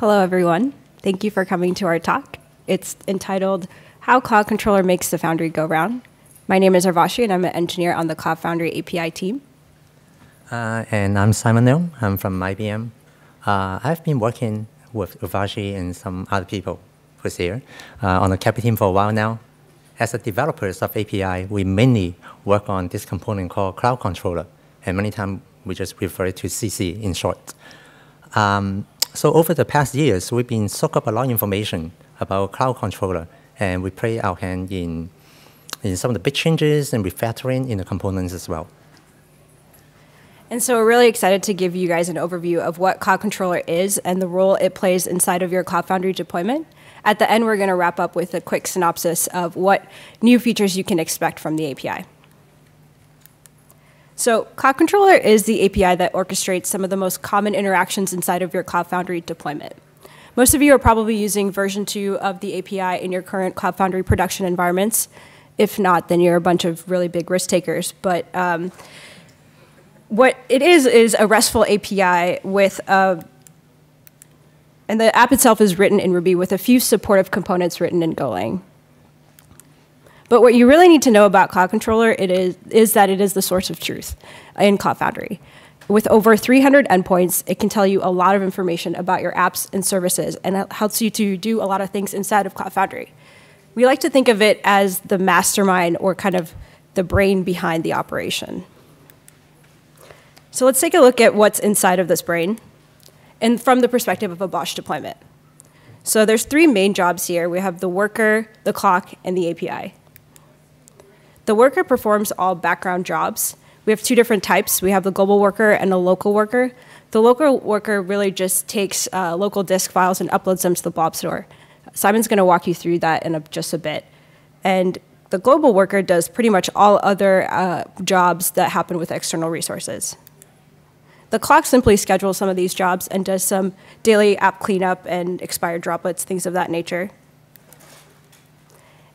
Hello, everyone. Thank you for coming to our talk. It's entitled, How Cloud Controller Makes the Foundry Go Round. My name is Urvashi, and I'm an engineer on the Cloud Foundry API team. And I'm Simon Leung. I'm from IBM. I've been working with Urvashi and some other people who's here on the CAPI team for a while now. As the developers of API, we mainly work on this component called Cloud Controller, and many times we just refer it to CC in short. So over the past years, we've been soaking up a lot of information about Cloud Controller, and we play our hand in some of the big changes and refactoring in the components as well. And so we're really excited to give you guys an overview of what Cloud Controller is and the role it plays inside of your Cloud Foundry deployment. At the end, we're going to wrap up with a quick synopsis of what new features you can expect from the API. So Cloud Controller is the API that orchestrates some of the most common interactions inside of your Cloud Foundry deployment. Most of you are probably using version 2 of the API in your current Cloud Foundry production environments. If not, then you're a bunch of really big risk takers. But what it is a RESTful API with a and the app itself is written in Ruby with a few supportive components written in Golang. But what you really need to know about Cloud Controller is that it is the source of truth in Cloud Foundry. With over 300 endpoints, it can tell you a lot of information about your apps and services, and it helps you to do a lot of things inside of Cloud Foundry. We like to think of it as the mastermind or kind of the brain behind the operation. So let's take a look at what's inside of this brain, and from the perspective of a Bosh deployment. So there's three main jobs here. We have the worker, the clock, and the API. The worker performs all background jobs. We have two different types. We have the global worker and the local worker. The local worker really just takes local disk files and uploads them to the blob store. Simon's going to walk you through that in just a bit. And the global worker does pretty much all other jobs that happen with external resources. The clock simply schedules some of these jobs and does some daily app cleanup and expired droplets, things of that nature.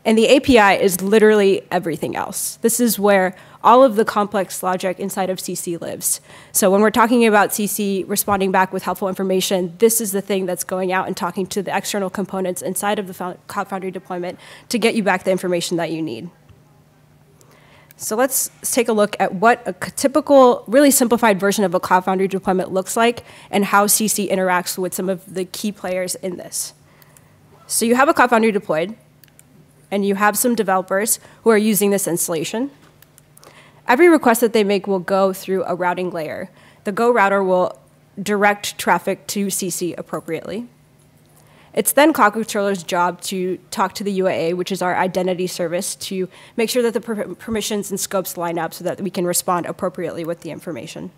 And the API is literally everything else. This is where all of the complex logic inside of CC lives. So when we're talking about CC responding back with helpful information, this is the thing that's going out and talking to the external components inside of the Cloud Foundry deployment to get you back the information that you need. So let's take a look at what a typical, really simplified version of a Cloud Foundry deployment looks like and how CC interacts with some of the key players in this. So you have a Cloud Foundry deployed, and you have some developers who are using this installation. Every request that they make will go through a routing layer. The Go router will direct traffic to CC appropriately. It's then Cloud Controller's job to talk to the UAA, which is our identity service, to make sure that the permissions and scopes line up so that we can respond appropriately with the information.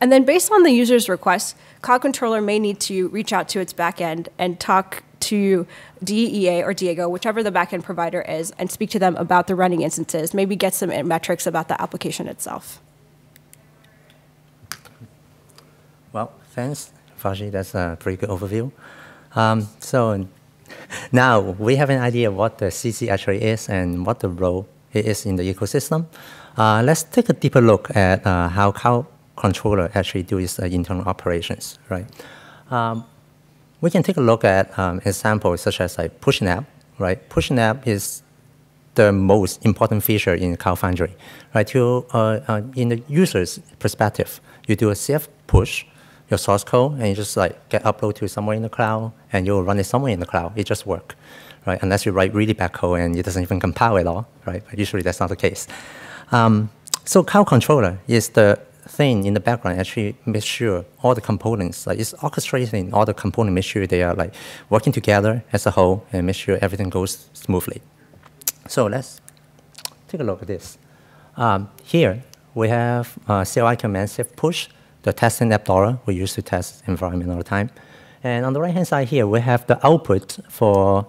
And then based on the user's request, Cloud Controller may need to reach out to its backend and talk to DEA or Diego, whichever the backend provider is, and speak to them about the running instances, maybe get some metrics about the application itself. Well, thanks, Fashi. That's a pretty good overview. So now we have an idea of what the CC actually is and what the role it is in the ecosystem. Let's take a deeper look at how Cloud Controller actually does its internal operations, right? We can take a look at examples such as like PushNap, right? PushNap is the most important feature in Cloud Foundry, right? In the user's perspective, you do a CF push, your source code, and you just like get uploaded to somewhere in the cloud, and you'll run it somewhere in the cloud. It just works, right? Unless you write really bad code and it doesn't even compile at all, right? But usually that's not the case. So Cloud Controller is the thing in the background actually makes sure all the components, like it's orchestrating all the components, make sure they are like working together as a whole and make sure everything goes smoothly. So let's take a look at this. Here we have CLI command CF push, the testing app dollar we use to test environment all the time. And on the right-hand side here, we have the output for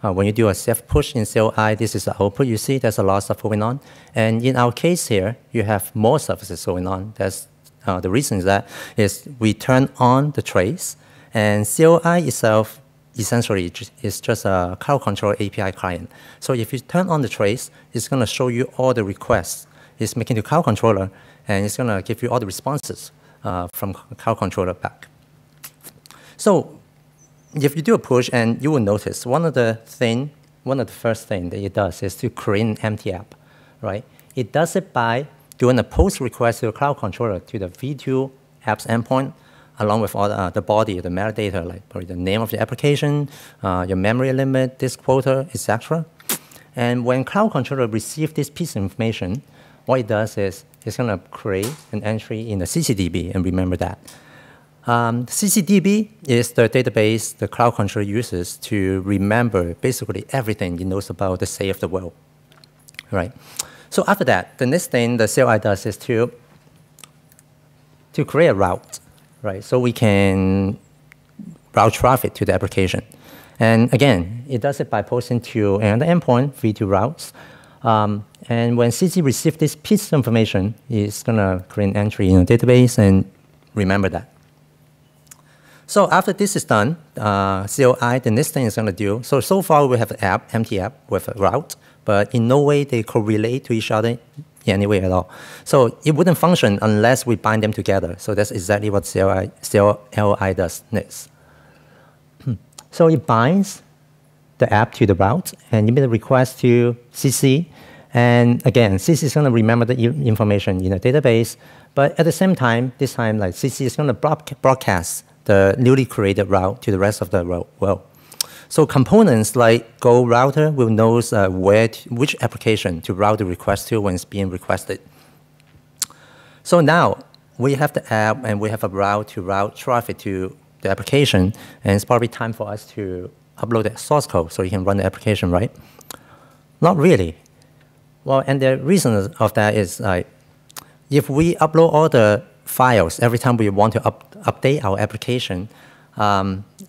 when you do a CF push in CLI, this is the output. You see there's a lot of stuff going on. And in our case here, you have more services going on. That's the reason that is we turn on the trace, and CLI itself essentially is just a Cloud Controller API client. So if you turn on the trace, it's going to show you all the requests it's making to Cloud Controller, and it's going to give you all the responses from Cloud Controller back. So if you do a push, and you will notice one of the first things that it does is to create an empty app, right? It does it by doing a post request to the Cloud Controller to the V2 apps endpoint, along with all the body, the metadata, like probably the name of the application, your memory limit, disk quota, etc. And when Cloud Controller receives this piece of information, what it does is it's going to create an entry in the CCDB, and remember that. CCDB is the database the Cloud Controller uses to remember basically everything it knows about the state of the world, right? So after that, the next thing the CLI does is to create a route, right? So we can route traffic to the application. And again, it does it by posting to another endpoint, V2 routes. And when CC receives this piece of information, it's going to create an entry in the database and remember that. So after this is done, CLI, the next thing is going to do, so far we have an app, empty app with a route, but in no way they correlate to each other in any way at all. So it wouldn't function unless we bind them together. So that's exactly what CLI does next. So it binds the app to the route, and you made a request to CC. And again, CC is going to remember the information in the database. But at the same time, this time, like CC is going to broadcast the newly created route to the rest of the world. So components like Go router will know which application to route the request to when it's being requested. So now we have the app, and we have a route to route traffic to the application, and it's probably time for us to upload the source code so you can run the application, right? Not really. Well, and the reason of that is if we upload all the files every time we want to update our application,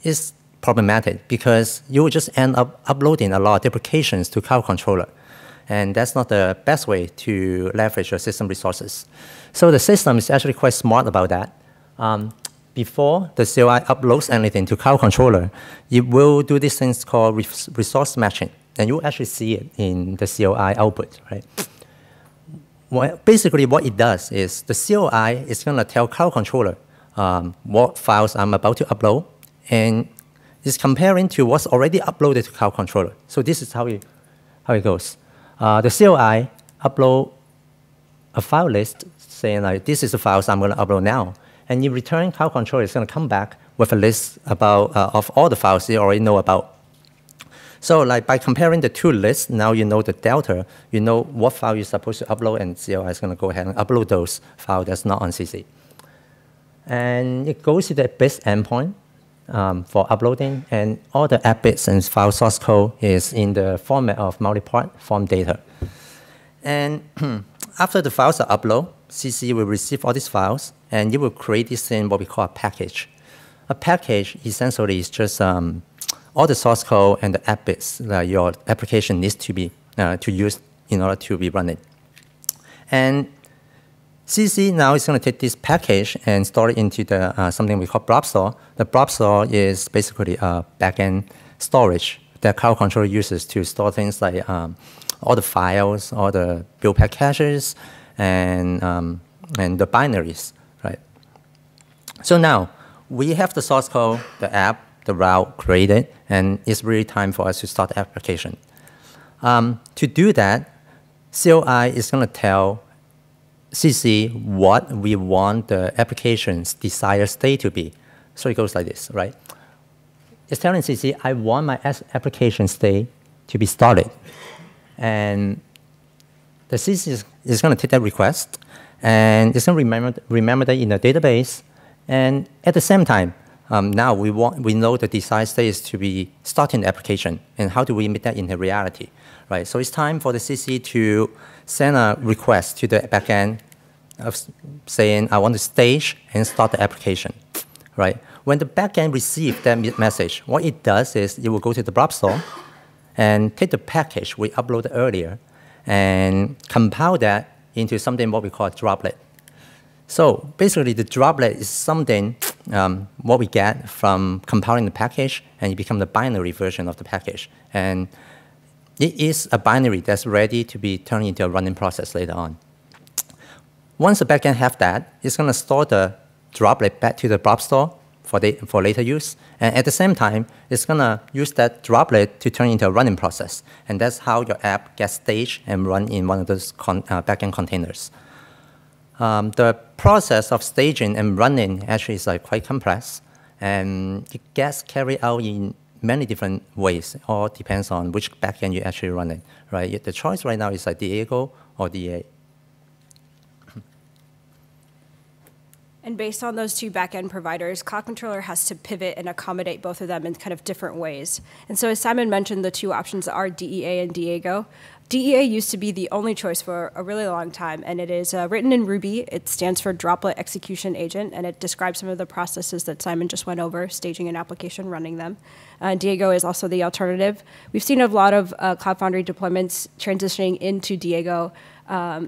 it's problematic because you will just end up uploading a lot of deprecations to Cloud Controller. And that's not the best way to leverage your system resources. So the system is actually quite smart about that. Before the CLI uploads anything to Cloud Controller, it will do these things called resource matching, and you'll actually see it in the CLI output, right? Well, basically what it does is the CLI is going to tell Cloud Controller what files I'm about to upload, and it's comparing to what's already uploaded to Cloud Controller. So this is how it goes. The CLI upload a file list saying, like, this is the files I'm going to upload now. And in return, Cloud Controller is going to come back with a list about, of all the files you already know about. So like, by comparing the two lists, now you know the delta. You know what file you're supposed to upload, and CLI is going to go ahead and upload those files that's not on CC. And it goes to the bits endpoint for uploading. And all the app bits and file source code is in the format of multipart form data. And after the files are uploaded, CC will receive all these files, and you will create this thing, what we call a package. A package essentially is just all the source code and the app bits that your application needs to be use in order to be running. And CC now is going to take this package and store it into the something we call blob store. The blob store is basically a backend storage that Cloud Controller uses to store things like all the files, all the build pack caches, and the binaries, right? So now we have the source code, the app, the route created, and it's really time for us to start the application. To do that, CLI is going to tell CC what we want the application's desired state to be. So it goes like this, right? It's telling CC, I want my application state to be started. And the CC is going to take that request, and it's going to remember that in the database. And at the same time, now we know the desired state is to be starting the application, and how do we make that into reality, right? So it's time for the CC to send a request to the backend of saying, I want to stage and start the application, right? When the backend receives that message, what it does is it will go to the blob store and take the package we uploaded earlier and compile that into something what we call a droplet. So basically, the droplet is something what we get from compiling the package, and it becomes the binary version of the package. And it is a binary that's ready to be turned into a running process later on. Once the backend have that, it's going to store the droplet back to the blob store for later use. And at the same time, it's going to use that droplet to turn into a running process. And that's how your app gets staged and run in one of those backend containers. The process of staging and running actually is quite complex. And it gets carried out in many different ways. It all depends on which backend you're actually running, right? The choice right now is Diego or DEA. And based on those two backend providers, Cloud Controller has to pivot and accommodate both of them in kind of different ways. And so as Simon mentioned, the two options are DEA and Diego. DEA used to be the only choice for a really long time, and it is written in Ruby. It stands for Droplet Execution Agent, and it describes some of the processes that Simon just went over, staging an application, running them. Diego is also the alternative. We've seen a lot of Cloud Foundry deployments transitioning into Diego.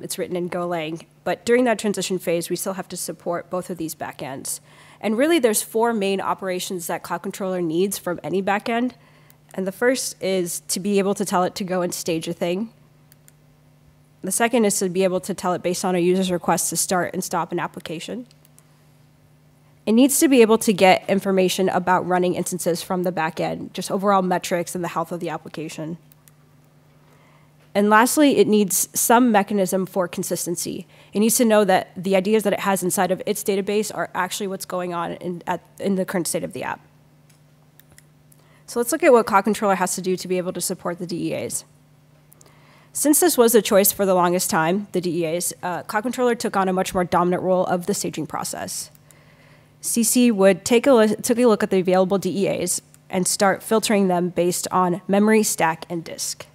It's written in Golang. But during that transition phase, we still have to support both of these backends. And really, there's four main operations that Cloud Controller needs from any backend. And the first is to be able to tell it to go and stage a thing. The second is to be able to tell it based on a user's request to start and stop an application. It needs to be able to get information about running instances from the backend, just overall metrics and the health of the application. And lastly, it needs some mechanism for consistency. It needs to know that the ideas that it has inside of its database are actually what's going on in the current state of the app. So let's look at what Cloud Controller has to do to be able to support the DEAs. Since this was the choice for the longest time, the DEAs, Cloud Controller took on a much more dominant role of the staging process. CC would take a look at the available DEAs and start filtering them based on memory, stack, and disk.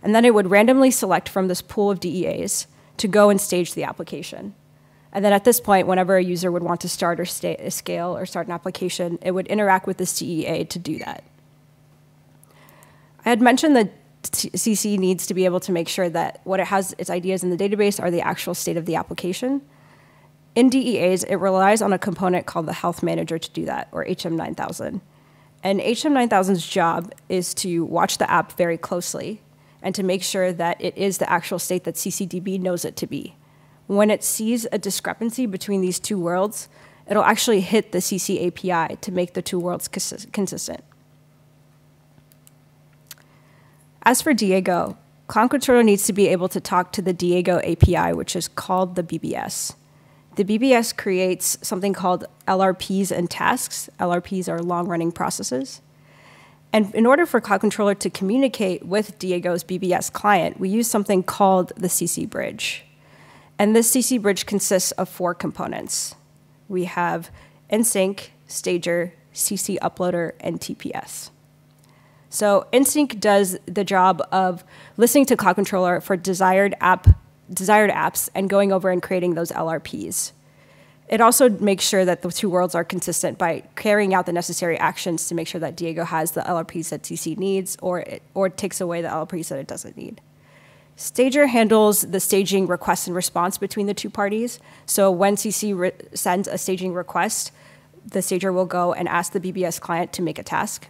And then it would randomly select from this pool of DEAs to go and stage the application. And then at this point, whenever a user would want to start or scale or start an application, it would interact with this DEA to do that. I had mentioned that CC needs to be able to make sure that what it has, its ideas in the database, are the actual state of the application. In DEAs, it relies on a component called the Health Manager to do that, or HM9000. And HM9000's job is to watch the app very closely and to make sure that it is the actual state that CCDB knows it to be. When it sees a discrepancy between these two worlds, it'll actually hit the CC API to make the two worlds consistent. As for Diego, Cloud Controller needs to be able to talk to the Diego API, which is called the BBS. The BBS creates something called LRPs and tasks. LRPs are long-running processes. And in order for Cloud Controller to communicate with Diego's BBS client, we use something called the CC Bridge. And this CC Bridge consists of four components. We have NSYNC, Stager, CC Uploader, and TPS. So NSYNC does the job of listening to Cloud Controller for desired apps and going over and creating those LRPs. It also makes sure that the two worlds are consistent by carrying out the necessary actions to make sure that Diego has the LRPs that CC needs or takes away the LRPs that it doesn't need. Stager handles the staging request and response between the two parties. So when CC sends a staging request, the Stager will go and ask the BBS client to make a task.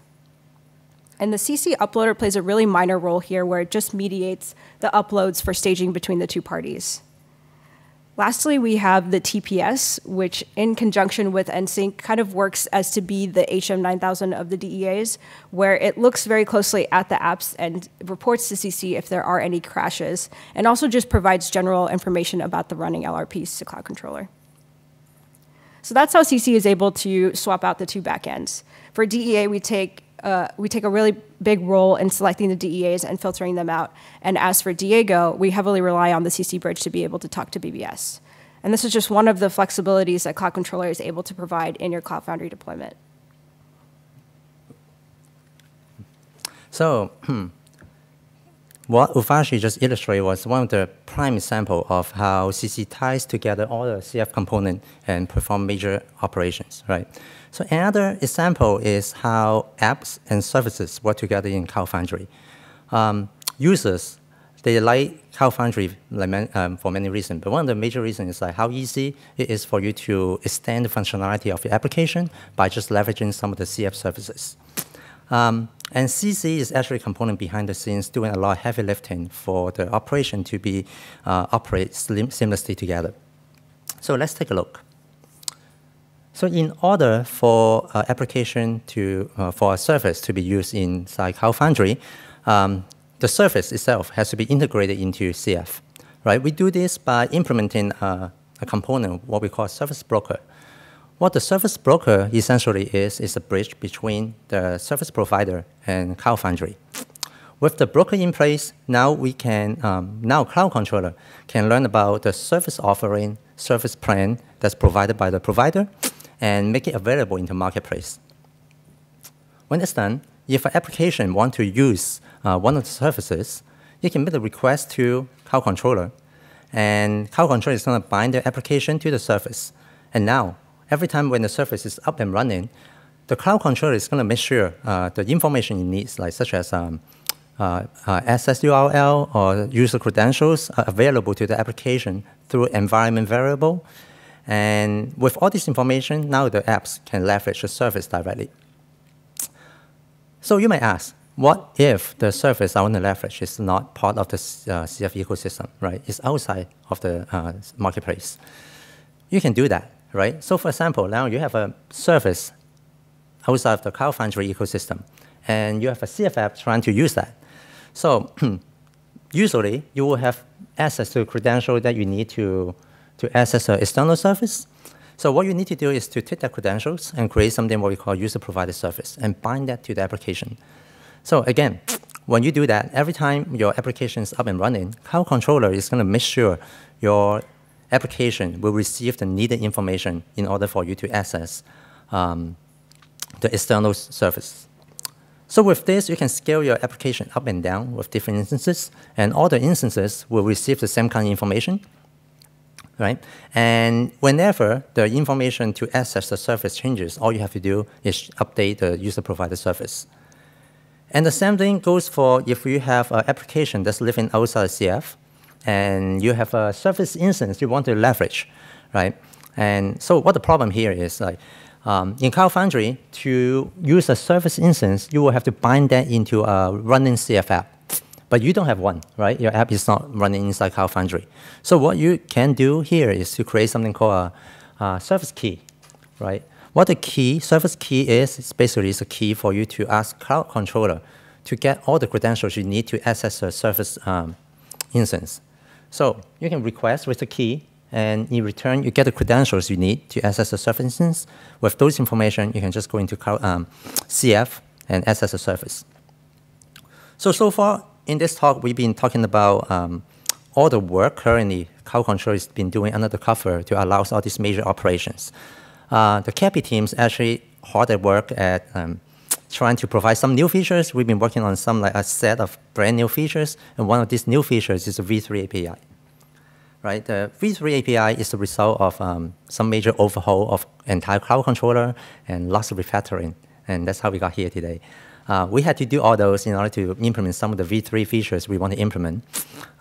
And the CC Uploader plays a really minor role here where it just mediates the uploads for staging between the two parties. Lastly, we have the TPS, which in conjunction with NSYNC kind of works as to be the HM9000 of the DEAs, where it looks very closely at the apps and reports to CC if there are any crashes, and also just provides general information about the running LRPs to Cloud Controller. So that's how CC is able to swap out the two backends. For DEA, we take a really big role in selecting the DEAs and filtering them out. And as for Diego, we heavily rely on the CC Bridge to be able to talk to BBS. And this is just one of the flexibilities that Cloud Controller is able to provide in your Cloud Foundry deployment. So what Urvashi just illustrated was one of the prime examples of how CC ties together all the CF components and perform major operations, right? So another example is how apps and services work together in Cloud Foundry. Users, they like Cloud Foundry for many reasons, but one of the major reasons is how easy it is for you to extend the functionality of your application by just leveraging some of the CF services. And CC is actually a component behind the scenes doing a lot of heavy lifting for the operation to be operate seamlessly together. So let's take a look. So in order for application to, for a service to be used inside Cloud Foundry, the service itself has to be integrated into CF, right? We do this by implementing a component, what we call a service broker. What the service broker essentially is a bridge between the service provider and Cloud Foundry. With the broker in place, now we can, now Cloud Controller can learn about the service offering, service plan that's provided by the provider, and make it available in the marketplace. When it's done, if an application wants to use one of the services, you can make a request to Cloud Controller, and Cloud Controller is going to bind the application to the service. And now, every time when the service is up and running, the Cloud Controller is going to make sure the information it needs, like such as access URL or user credentials, are available to the application through environment variable. And with all this information, now the apps can leverage the service directly. So you may ask, what if the service I want to leverage is not part of the CF ecosystem, right? It's outside of the marketplace. You can do that, right? So for example, now you have a service outside of the Cloud Foundry ecosystem, and you have a CF app trying to use that. So usually, you will have access to a credential that you need to access an external service. So what you need to do is to take that credentials and create something what we call user-provided service and bind that to the application. So again, when you do that, every time your application is up and running, Cloud Controller is going to make sure your application will receive the needed information in order for you to access the external service. So with this, you can scale your application up and down with different instances, and all the instances will receive the same kind of information. Right? And whenever the information to access the service changes, all you have to do is update the user-provided service. And the same thing goes for if you have an application that's living outside of CF, and you have a service instance you want to leverage, right? And so what the problem here is, like, in Cloud Foundry, to use a service instance, you will have to bind that into a running CF app. But you don't have one, right? Your app is not running inside Cloud Foundry. So what you can do here is to create something called a service key, right? What the key, service key is, it's basically it's a key for you to ask Cloud Controller to get all the credentials you need to access a service instance. So you can request with the key, and in return, you get the credentials you need to access a service instance. With those information, you can just go into CF and access a service. So far, in this talk, we've been talking about all the work currently Cloud Controller has been doing under the cover to allow all these major operations. The CAPI team's actually hard at work at trying to provide some new features. We've been working on some, like a set of brand new features, and one of these new features is the V3 API. Right? The V3 API is the result of some major overhaul of entire Cloud Controller and lots of refactoring, and that's how we got here today. We had to do all those in order to implement some of the V3 features we want to implement.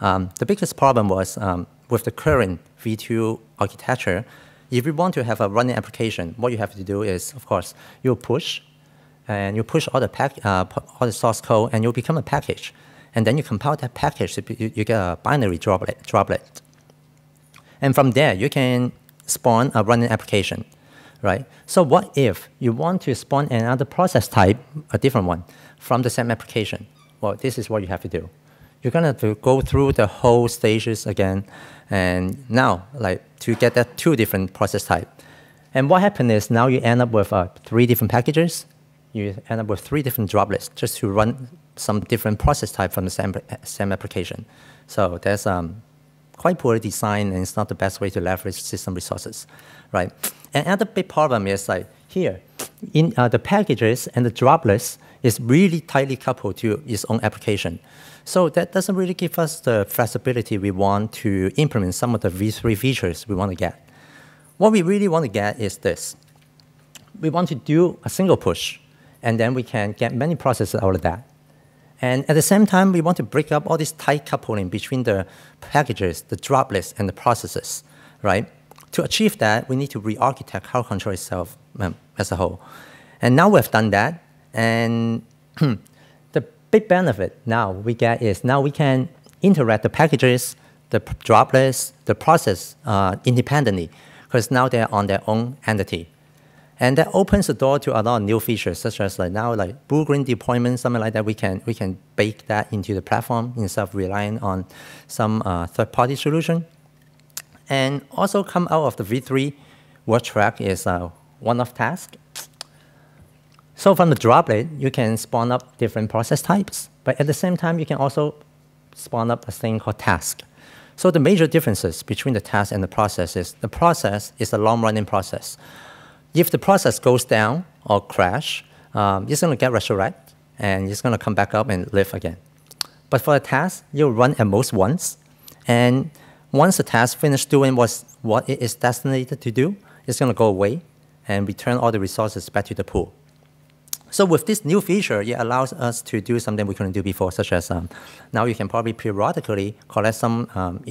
The biggest problem was with the current V2 architecture, if you want to have a running application, what you have to do is, of course, you'll push, and you push all the source code, and you'll become a package. And then you compile that package, you get a binary droplet. And from there, you can spawn a running application. Right? So what if you want to spawn another process type, a different one, from the same application? Well, this is what you have to do. You're going to have to go through the whole stages again, and now, like, to get that two different process type. And what happened is now you end up with three different packages. You end up with three different droplets just to run some different process type from the same application. So that's quite poorly designed, and it's not the best way to leverage system resources, right? Another big problem is, like, here, in the packages and the droplets is really tightly coupled to its own application. So that doesn't really give us the flexibility we want to implement some of the V3 features we want to get. What we really want to get is this. We want to do a single push, and then we can get many processes out of that. And at the same time, we want to break up all this tight coupling between the packages, the droplets, and the processes, right? To achieve that, we need to re-architect Cloud Controller itself as a whole. And now we've done that, and the big benefit now we get is now we can interact the packages, the droplets, the process independently, because now they're on their own entity. And that opens the door to a lot of new features, such as like now, like blue-green deployment, something like that. We can bake that into the platform instead of relying on some third-party solution. And also come out of the V3 work track is a one-off task. So from the droplet, you can spawn up different process types, but at the same time, you can also spawn up a thing called task. So the major differences between the task and the process is the process is a long-running process. If the process goes down or crash, it's going to get resurrected, and it's going to come back up and live again. But for a task, you'll run at most once, and once the task finishes doing what it is designated to do, it's going to go away and return all the resources back to the pool. So with this new feature, it allows us to do something we couldn't do before, such as now you can probably periodically collect some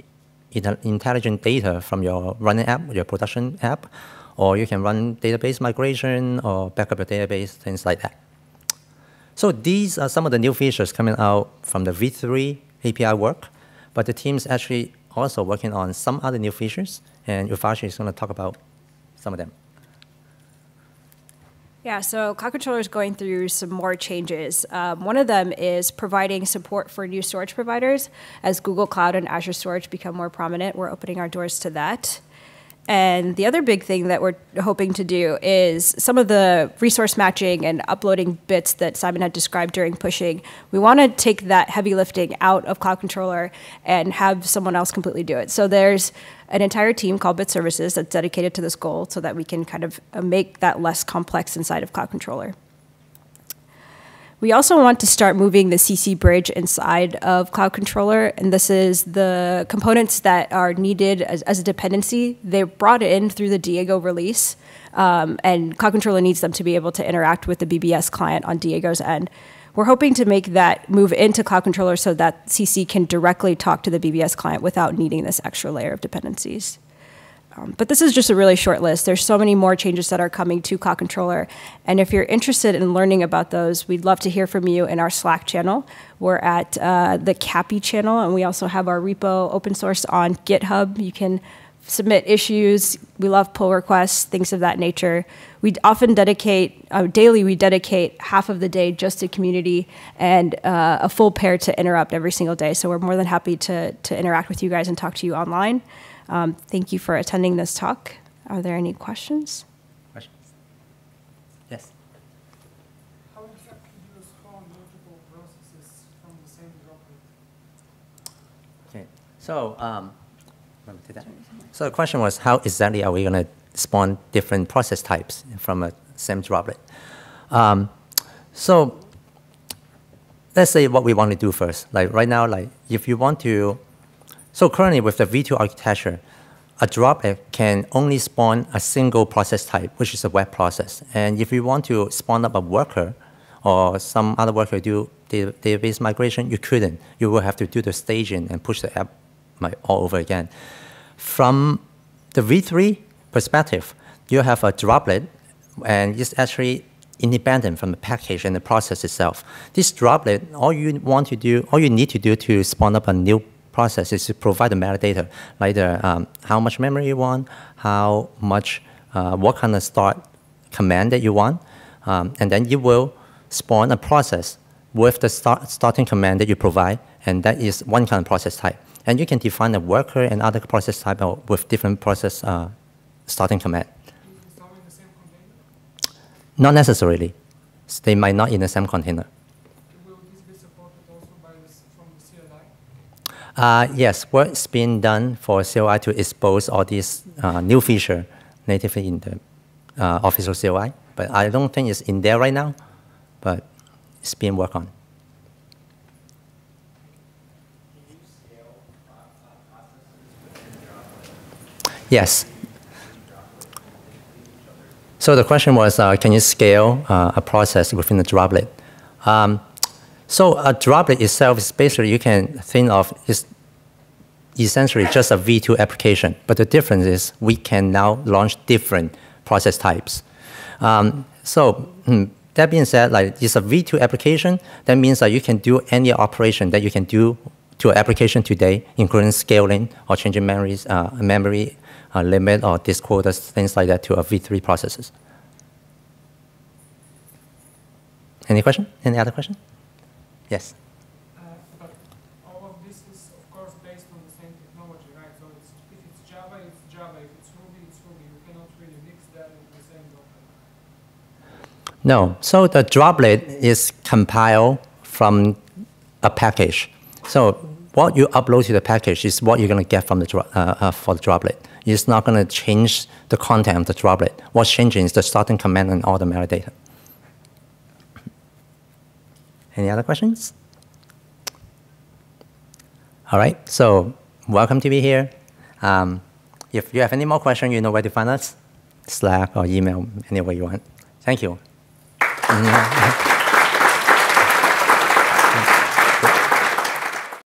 intelligent data from your running app, your production app, or you can run database migration or back up your database, things like that. So these are some of the new features coming out from the V3 API work, but the team's actually also working on some other new features, and Urvashi is going to talk about some of them. Yeah, so Cloud Controller is going through some more changes. One of them is providing support for new storage providers. As Google Cloud and Azure Storage become more prominent, we're opening our doors to that. And the other big thing that we're hoping to do is some of the resource matching and uploading bits that Simon had described during pushing. We want to take that heavy lifting out of Cloud Controller and have someone else completely do it. So there's an entire team called Bit Services that's dedicated to this goal so that we can kind of make that less complex inside of Cloud Controller. We also want to start moving the CC Bridge inside of Cloud Controller, and this is the components that are needed as a dependency. They're brought in through the Diego release, and Cloud Controller needs them to be able to interact with the BBS client on Diego's end. We're hoping to make that move into Cloud Controller so that CC can directly talk to the BBS client without needing this extra layer of dependencies. But this is just a really short list. There's so many more changes that are coming to Cloud Controller. And if you're interested in learning about those, we'd love to hear from you in our Slack channel. We're at the CAPI channel, and we also have our repo open source on GitHub. You can submit issues. We love pull requests, things of that nature. We often dedicate, daily we dedicate half of the day just to community and a full pair to interrupt every single day. So we're more than happy to interact with you guys and talk to you online. Thank you for attending this talk. Are there any questions? Questions? Yes. How exactly do you spawn multiple processes from the same droplet? Okay. So let me do that. So the question was, how exactly are we going to spawn different process types from a same droplet? So let's say what we want to do first. Like right now, like if you want to. So currently with the V2 architecture, a droplet can only spawn a single process type, which is a web process. And if you want to spawn up a worker or some other worker do database migration, you couldn't. You will have to do the staging and push the app all over again. From the V3 perspective, you have a droplet, and it's actually independent from the package and the process itself. This droplet, all you need to do to spawn up a new process is to provide the metadata, like the, how much memory you want, how much, what kind of start command that you want, and then you will spawn a process with the starting command that you provide, and that is one kind of process type. And you can define a worker and other process type with different process starting command. Install in the same container? Not necessarily. They might not in the same container. Yes, work's been done for CLI to expose all these new feature natively in the official CLI, but I don't think it's in there right now, but it's being worked on. Yes. So the question was, can you scale a process within the droplet? So a droplet itself is basically, you can think of is essentially just a V2 application. But the difference is we can now launch different process types. So that being said, like it's a V2 application. That means that you can do any operation that you can do to an application today, including scaling or changing memory limit or disk quotas, things like that to a V3 processes. Any question? Any other question? Yes? But all of this is, of course, based on the same technology, right? So it's, if it's Java, it's Java. If it's Ruby, it's Ruby. You cannot really mix that in the same document. No. So the droplet is compiled from a package. So what you upload to the package is what you're going to get from the for the droplet. It's not going to change the content of the droplet. What's changing is the starting command and all the metadata. Any other questions? All right, so welcome to be here. If you have any more questions, you know where to find us. Slack or email, any way you want. Thank you.